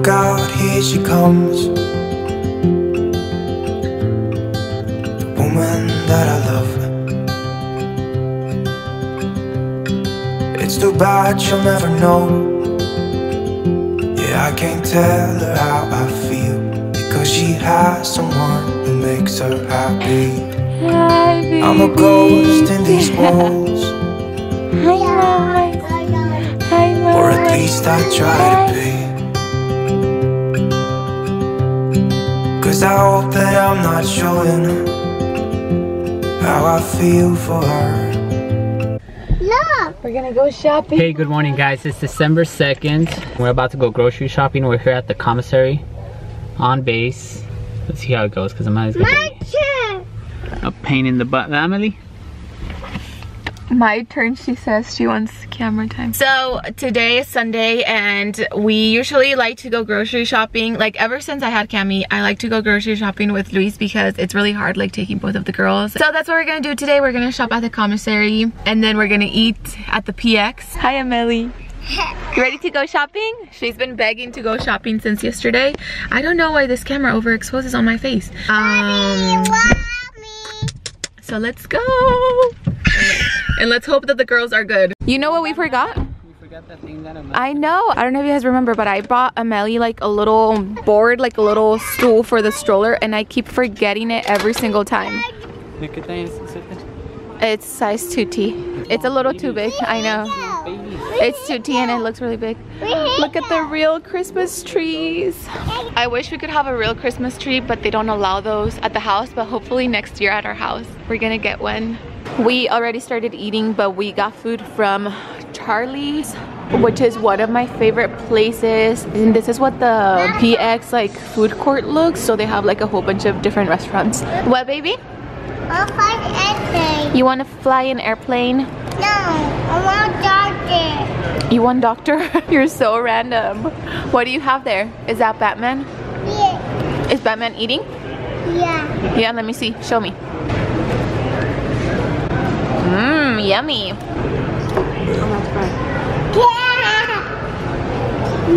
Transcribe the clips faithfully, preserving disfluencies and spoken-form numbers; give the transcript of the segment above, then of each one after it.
Look out, here she comes, the woman that I love. It's too bad she'll never know. Yeah, I can't tell her how I feel, because she has someone who makes her happy, happy. I'm a ghost in these walls, I love, I love, or at least I try to be. Cause I hope that I'm not showing how I feel for her. Look! We're gonna go shopping. Hey, good morning guys. It's December second. We're about to go grocery shopping. We're here at the commissary on base. Let's see how it goes, because I'm always gonna be a pain in the butt. Amelie? My turn, she says. She wants camera time. So today is Sunday and we usually like to go grocery shopping. Like ever since I had Cami, I like to go grocery shopping with Luis because it's really hard like taking both of the girls. So that's what we're gonna do today. We're gonna shop at the commissary and then we're gonna eat at the P X. Hi Amelie. You ready to go shopping? She's been begging to go shopping since yesterday. I don't know why this camera overexposes on my face. Um, so let's go. And let's hope that the girls are good. You know what we forgot? We forgot that thing that Amelie... I know. I don't know if you guys remember, but I bought Amelie like a little board, like a little stool for the stroller, and I keep forgetting it every single time. It's size two T. It's a little too big. I know. It's two T and it looks really big. Look at the real Christmas trees. I wish we could have a real Christmas tree, but they don't allow those at the house, but hopefully next year at our house, we're gonna get one. We already started eating, but we got food from Charlie's, which is one of my favorite places. And this is what the P X like food court looks. So they have like a whole bunch of different restaurants. What, baby? I'll fly an airplane. You want to fly an airplane? No, I want a doctor. You want doctor? You're so random. What do you have there? Is that Batman? Yeah. Is Batman eating? Yeah. Yeah, let me see. Show me. Mmm, yummy. Yeah.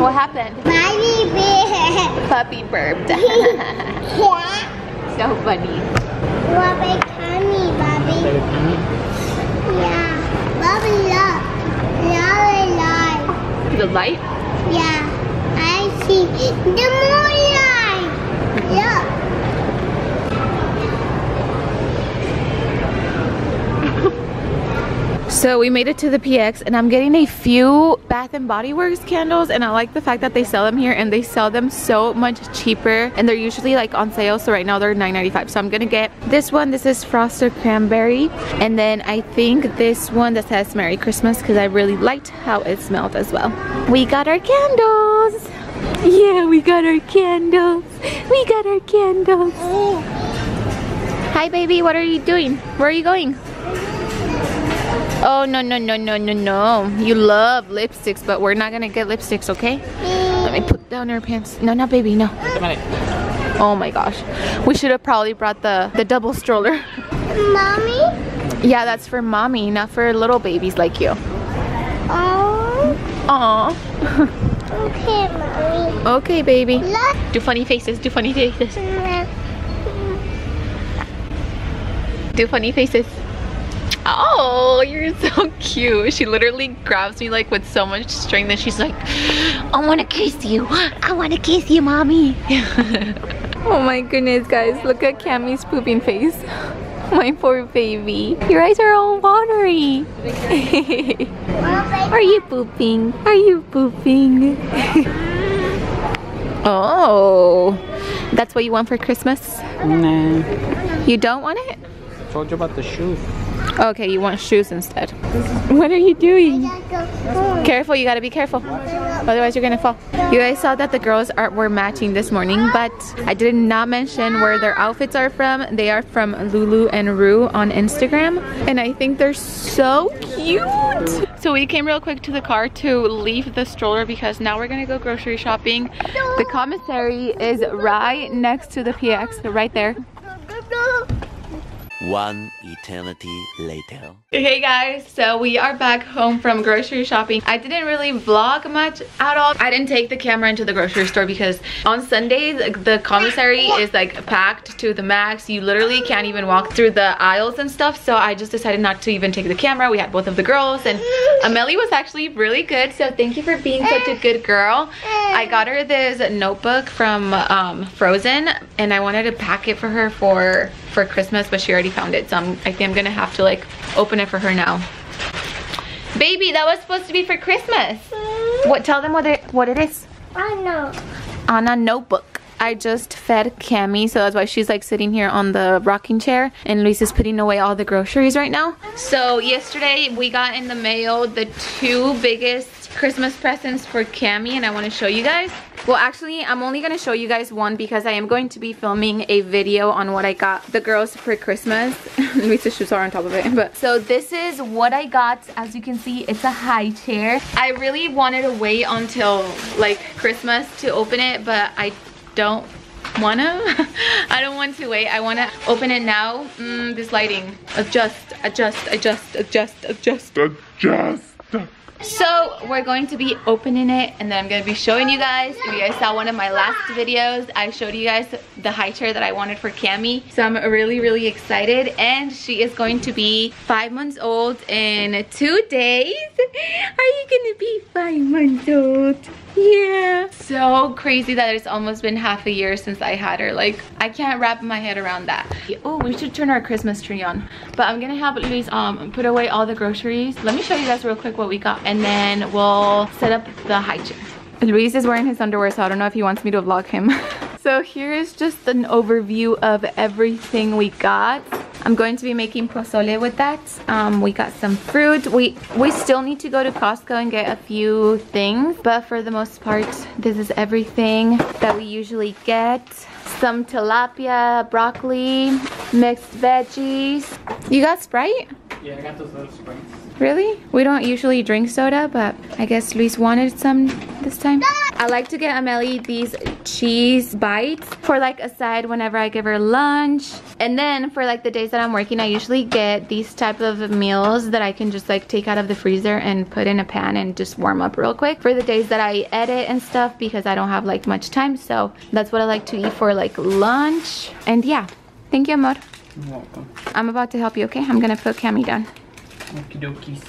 What happened? Puppy burped. Puppy burped. Yeah. So funny. What about Cami, Bobby? Yeah. Bobby, look. Now the light. The light? Yeah. I see the moonlight. Look. So we made it to the P X and I'm getting a few Bath and Body Works candles, and I like the fact that they sell them here and they sell them so much cheaper, and they're usually like on sale, so right now they're nine ninety-five. So I'm gonna get this one. This is Frosted Cranberry, and then I think this one that says Merry Christmas, because I really liked how it smelled as well. We got our candles. Yeah, we got our candles. We got our candles. Hi baby, what are you doing? Where are you going? Oh, no, no, no, no, no, no. You love lipsticks, but we're not gonna get lipsticks, okay? Let me put down her pants. No, not baby, no. Oh my gosh. We should have probably brought the, the double stroller. Mommy? Yeah, that's for mommy, not for little babies like you. Aww. Aww. Okay, mommy. Okay, baby. Look. Do funny faces, do funny faces. Do funny faces. Oh, you're so cute. She literally grabs me like with so much strength that she's like, I want to kiss you. I want to kiss you, mommy. Oh my goodness, guys. Look at Cami's pooping face. My poor baby. Your eyes are all watery. Are you pooping? Are you pooping? Oh, that's what you want for Christmas? No. You don't want it? I told you about the shoes. Okay, you want shoes instead. What are you doing? Careful, you gotta be careful. Otherwise you're gonna fall. You guys saw that the girls are, were matching this morning, but I did not mention where their outfits are from. They are from Lulu and Rue on Instagram, and I think they're so cute. So we came real quick to the car to leave the stroller because now we're gonna go grocery shopping. The commissary is right next to the P X, right there. One eternity later. Okay guys, so we are back home from grocery shopping. I didn't really vlog much at all. I didn't take the camera into the grocery store because on Sundays the commissary is like packed to the max. You literally can't even walk through the aisles and stuff, so I just decided not to even take the camera. We had both of the girls and Amelie was actually really good, so thank you for being such a good girl. I got her this notebook from um, Frozen and I wanted to pack it for her for for Christmas, but she already found it, so I'm, I think I'm gonna have to like open it for her now. Baby, that was supposed to be for Christmas. Mm-hmm. What? Tell them what it what it is. Anna. Anna notebook. I just fed Cammy, so that's why she's like sitting here on the rocking chair, and Luis is putting away all the groceries right now. So yesterday we got in the mail the two biggest Christmas presents for Cammy, and I want to show you guys. Well, actually, I'm only going to show you guys one because I am going to be filming a video on what I got the girls for Christmas. Luisa's shoes are on top of it. But so this is what I got. As you can see, it's a high chair. I really wanted to wait until like Christmas to open it, but I don't want to. I don't want to wait. I want to open it now. Mm, this lighting. Adjust, adjust, adjust, adjust, adjust, adjust. So we're going to be opening it and then I'm going to be showing you guys. If you guys saw one of my last videos, I showed you guys the high chair that I wanted for Cammy. So I'm really, really excited, and she is going to be five months old in two days. Are you going to be five months old? Yeah. So crazy that it's almost been half a year since I had her. Like, I can't wrap my head around that. Oh, we should turn our Christmas tree on. But I'm going to have Luis um, put away all the groceries. Let me show you guys real quick what we got. And then we'll set up the high chair. Luis is wearing his underwear, so I don't know if he wants me to vlog him. So here is just an overview of everything we got. I'm going to be making pozole with that. Um, we got some fruit. We, we still need to go to Costco and get a few things. But for the most part, this is everything that we usually get. Some tilapia, broccoli, mixed veggies. You got Sprite? Yeah, I got those little Sprites. Really? We don't usually drink soda, but I guess Luis wanted some this time. I like to get Amelie these cheese bites for like a side whenever I give her lunch. And then for like the days that I'm working, I usually get these type of meals that I can just like take out of the freezer and put in a pan and just warm up real quick. For the days that I edit and stuff, because I don't have like much time. So that's what I like to eat for like lunch. And yeah, thank you, amor. You're welcome. I'm about to help you, okay? I'm gonna put Cammy down. Okie dokies.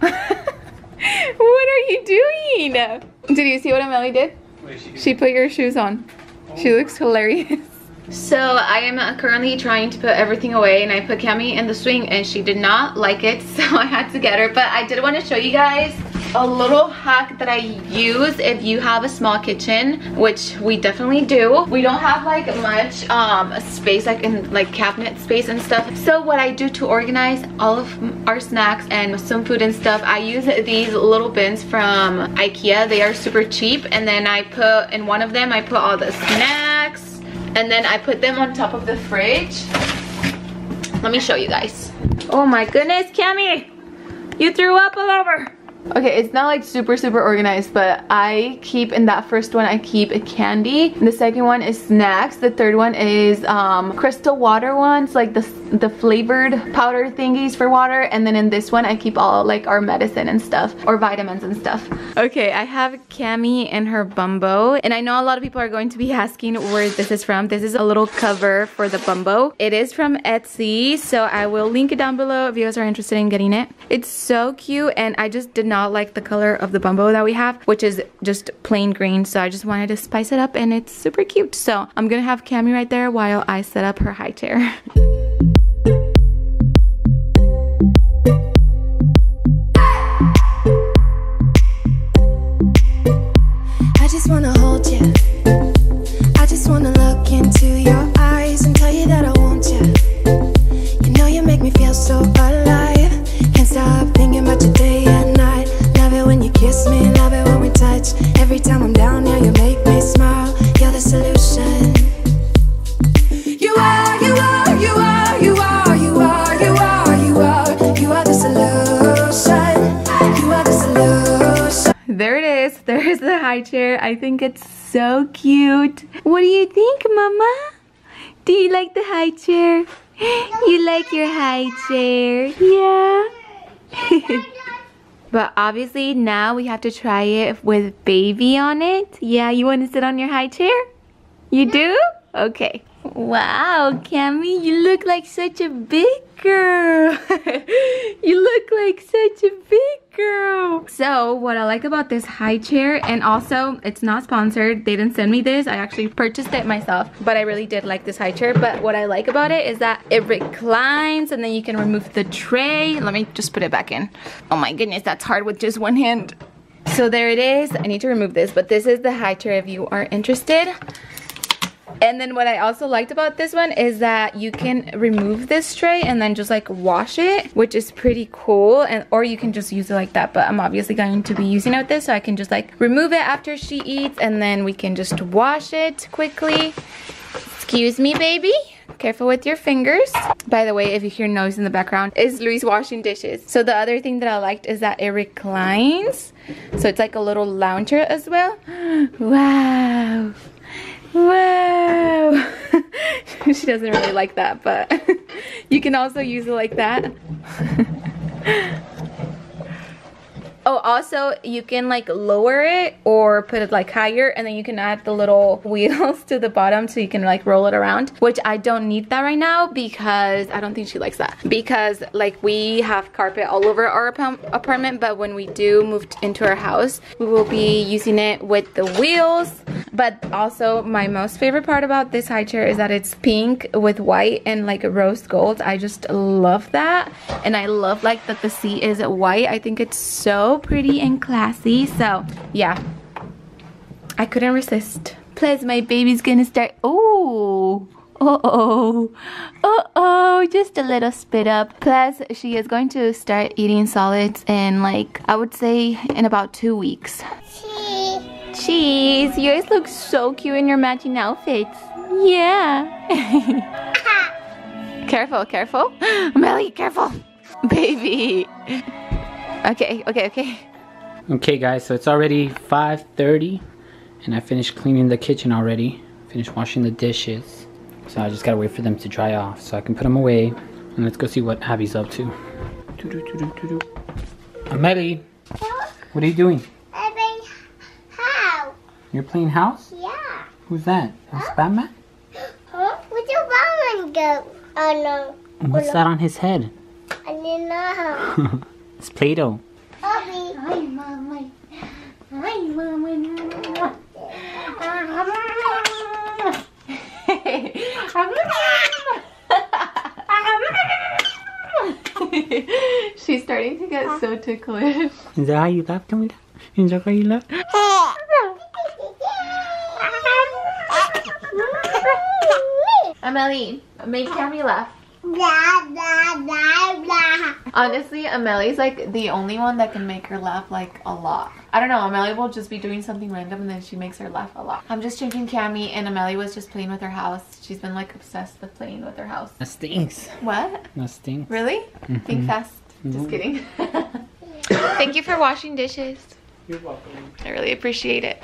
What are you doing? Did you see what Amelie did? What did she do? She put your shoes on. Oh. She looks hilarious. So I am currently trying to put everything away, and I put Cammy in the swing and she did not like it, so I had to get her. But I did want to show you guys a little hack that I use if you have a small kitchen, which we definitely do. We don't have like much um, space, like in like cabinet space and stuff. So what I do to organize all of our snacks and some food and stuff, I use these little bins from IKEA. They are super cheap, and then I put in one of them, I put all the snacks, and then I put them on top of the fridge. Let me show you guys. Oh my goodness, Cammy, you threw up all over. Okay, it's not like super super organized, but I keep in that first one I keep a candy, the second one is snacks, the third one is um crystal water ones, like the the flavored powder thingies for water, and then in this one I keep all like our medicine and stuff, or vitamins and stuff. Okay, I have Cammy and her Bumbo, and I know a lot of people are going to be asking where this is from. This is a little cover for the Bumbo. It is from Etsy, so I will link it down below if you guys are interested in getting it. It's so cute, and I just did not like the color of the Bumbo that we have, which is just plain green, so I just wanted to spice it up, and it's super cute. So I'm gonna have Cammy right there while I set up her high chair. Chair. I think it's so cute. What do you think, Mama? Do you like the high chair? You like your high chair, yeah? But obviously now we have to try it with baby on it. Yeah, you want to sit on your high chair? You do? Okay. Wow, Cami, you look like such a big girl. You look like such a big girl. So what I like about this high chair, and also it's not sponsored, they didn't send me this, I actually purchased it myself, but I really did like this high chair. But what I like about it is that it reclines and then you can remove the tray. Let me just put it back in. Oh my goodness, that's hard with just one hand. So there it is. I need to remove this, but this is the high chair if you are interested. And then what I also liked about this one is that you can remove this tray and then just like wash it, which is pretty cool. And or you can just use it like that, but I'm obviously going to be using it with this, so I can just like remove it after she eats and then we can just wash it quickly. Excuse me, baby. Careful with your fingers. By the way, if you hear noise in the background, is Luis washing dishes. So the other thing that I liked is that it reclines. So it's like a little lounger as well. Wow. Wow. She doesn't really like that, but you can also use it like that. Oh, also you can like lower it or put it like higher, and then you can add the little wheels to the bottom so you can like roll it around, which I don't need that right now because I don't think she likes that, because like we have carpet all over our apartment, but when we do move into our house, we will be using it with the wheels. But also my most favorite part about this high chair is that it's pink with white and like rose gold. I just love that, and I love like that the seat is white. I think it's so pretty and classy. So yeah, I couldn't resist. Plus my baby's gonna start, oh, uh-oh, uh-oh, just a little spit up. Plus she is going to start eating solids in like, I would say in about two weeks. Cheese. Cheese, you guys look so cute in your matching outfits. Yeah. Careful, careful. Amelie, careful. Baby. Okay, okay, okay. Okay guys, so it's already five thirty and I finished cleaning the kitchen already. Finished washing the dishes. So I just gotta wait for them to dry off so I can put them away. And let's go see what Abby's up to. Doo -doo -doo -doo -doo -doo. Amelie, what are you doing? I'm playing house. You're playing house? Yeah. Who's that? Is huh? Batman? Huh? Where'd your Batman go? Oh no. And what's oh, no. that on his head? I don't know. It's Play-Doh. She's starting to get so ticklish. Is that how you laugh, Kamilah? Is that how you laugh? Amelie, make Kami laugh. Blah, blah, blah, blah. Honestly, Amelie's like the only one that can make her laugh like a lot. I don't know, Amelie will just be doing something random and then she makes her laugh a lot. I'm just drinking Cami, and Amelie was just playing with her house. She's been like obsessed with playing with her house. That stinks. What? That stinks. Really? Mm-hmm. Think fast. Mm-hmm. Just kidding. Thank you for washing dishes. You're welcome. I really appreciate it.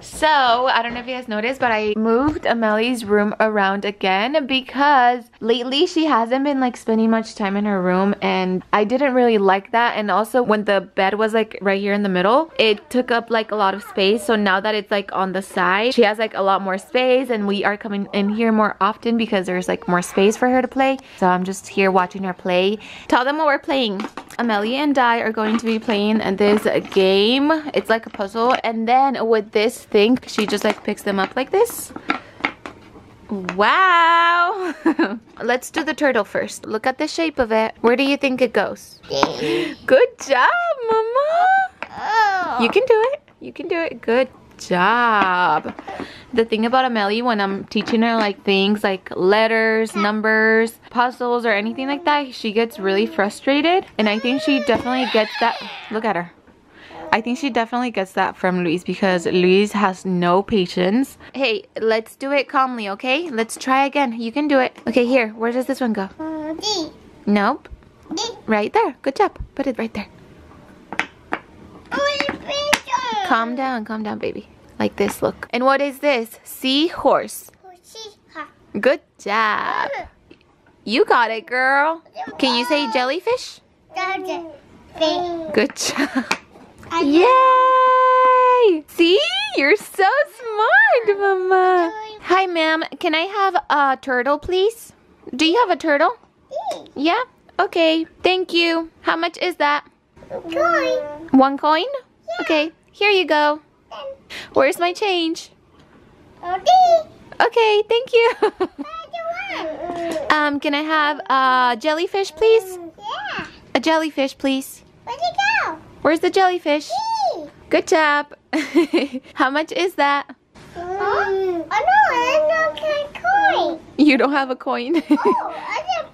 So, I don't know if you guys noticed, but I moved Amelie's room around again because lately she hasn't been like spending much time in her room, and I didn't really like that. And also when the bed was like right here in the middle, it took up like a lot of space. So now that it's like on the side, she has like a lot more space, and we are coming in here more often because there's like more space for her to play. So I'm just here watching her play. Tell them what we're playing. Amelie and I are going to be playing this game. It's like a puzzle, and then with this thing, she just like picks them up like this. Wow. Let's do the turtle first. Look at the shape of it. Where do you think it goes? Good job, Mama. Oh. You can do it. You can do it. Good job. The thing about Amelie, when I'm teaching her like things like letters, numbers, puzzles, or anything like that, she gets really frustrated, and I think she definitely gets that. Look at her. I think she definitely gets that from Luis because Luis has no patience. Hey, let's do it calmly, okay? Let's try again. You can do it. Okay, here. Where does this one go? D. Nope. D. Right there. Good job. Put it right there. Calm down. Calm down, baby. Like this, look. And what is this? Seahorse. Good job. You got it, girl. Can you say jellyfish? Jellyfish. Good job. Yay! See? You're so smart, Mama. Hi, ma'am. Can I have a turtle, please? Do you have a turtle? Yeah? Okay. Thank you. How much is that? Coin. One coin? Yeah. Okay. Here you go. Where's my change? Okay, thank you. um, can I have a jellyfish, please? Yeah. A jellyfish, please. Where'd it go? Where's the jellyfish? Eee. Good job. How much is that? Mm. Oh, oh, no, I don't have a coin. You don't have a coin? Oh, I didn't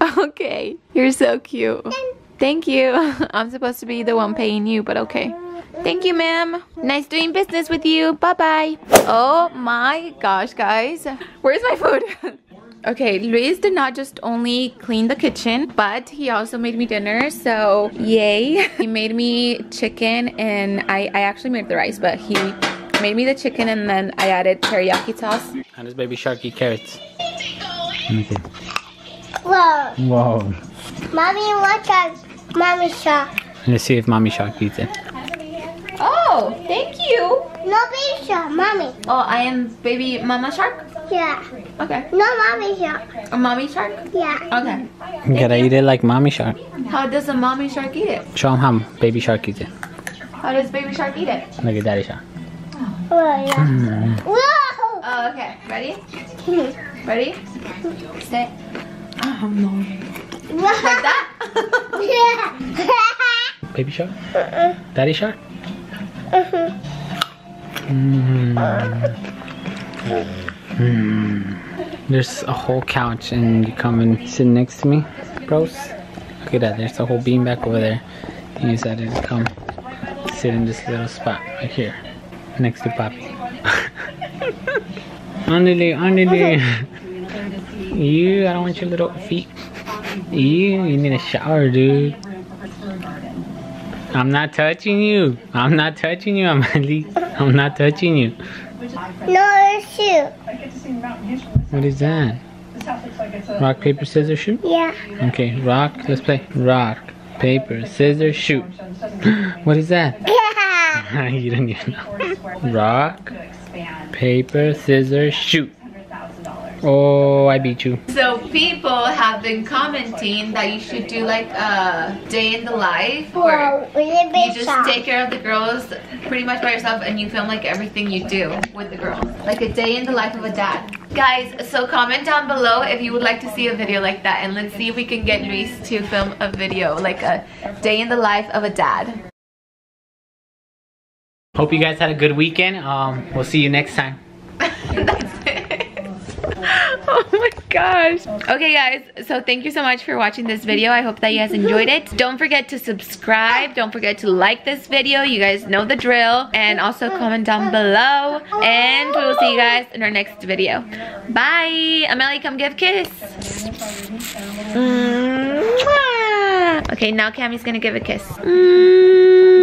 park. Okay, you're so cute. Then thank you. I'm supposed to be the one paying you, but okay. Thank you, ma'am. Nice doing business with you. Bye-bye. Oh my gosh, guys. Where's my food? Okay, Luis did not just only clean the kitchen, but he also made me dinner, so yay. He made me chicken, and I, I actually made the rice, but he made me the chicken, and then I added teriyaki sauce. And this baby shark eat carrots. Okay. Whoa. Whoa. Mommy, look at Mommy Shark. Let's see if Mommy Shark eats it. Oh, thank you. No baby shark, mommy. Oh, I am baby mama shark? Yeah. Okay. No mommy shark. A mommy shark? Yeah. Okay. You gotta eat it like mommy shark. How does a mommy shark eat it? Show them how baby shark eats it. How does baby shark eat it? Look at daddy shark. Oh, yeah. Mm. Whoa! Oh, okay. Ready? Ready? Stay. Oh, no. Like that? Yeah. Baby shark? Uh-uh. Daddy shark? Mm-hmm. Mm-hmm. There's a whole couch, and you come and sit next to me, bros. Look at that, there's a whole bean back over there. You decided to come sit in this little spot right here next to Papi. Amelie, Amelie, you, I don't want your little feet. You, you need a shower, dude. I'm not touching you. I'm not touching you, Amelie. I'm not touching you. No, it's shoot. What is that? Rock, paper, scissors, shoot? Yeah. Okay, rock. Let's play. Rock, paper, scissors, shoot. What is that? Yeah. You don't even know. Rock, paper, scissors, shoot. Oh, I beat you. So people have been commenting that you should do like a day in the life where you just take care of the girls pretty much by yourself, and you film like everything you do with the girls. Like a day in the life of a dad. Guys, so comment down below if you would like to see a video like that, and let's see if we can get Luis to film a video like a day in the life of a dad. Hope you guys had a good weekend. Um, we'll see you next time. That's it. Oh my gosh. Okay guys, so thank you so much for watching this video. I hope that you guys enjoyed it. Don't forget to subscribe. Don't forget to like this video. You guys know the drill. And also comment down below. And we will see you guys in our next video. Bye. Amelie, come give a kiss. Okay, now Cammy's gonna give a kiss. Mm-hmm.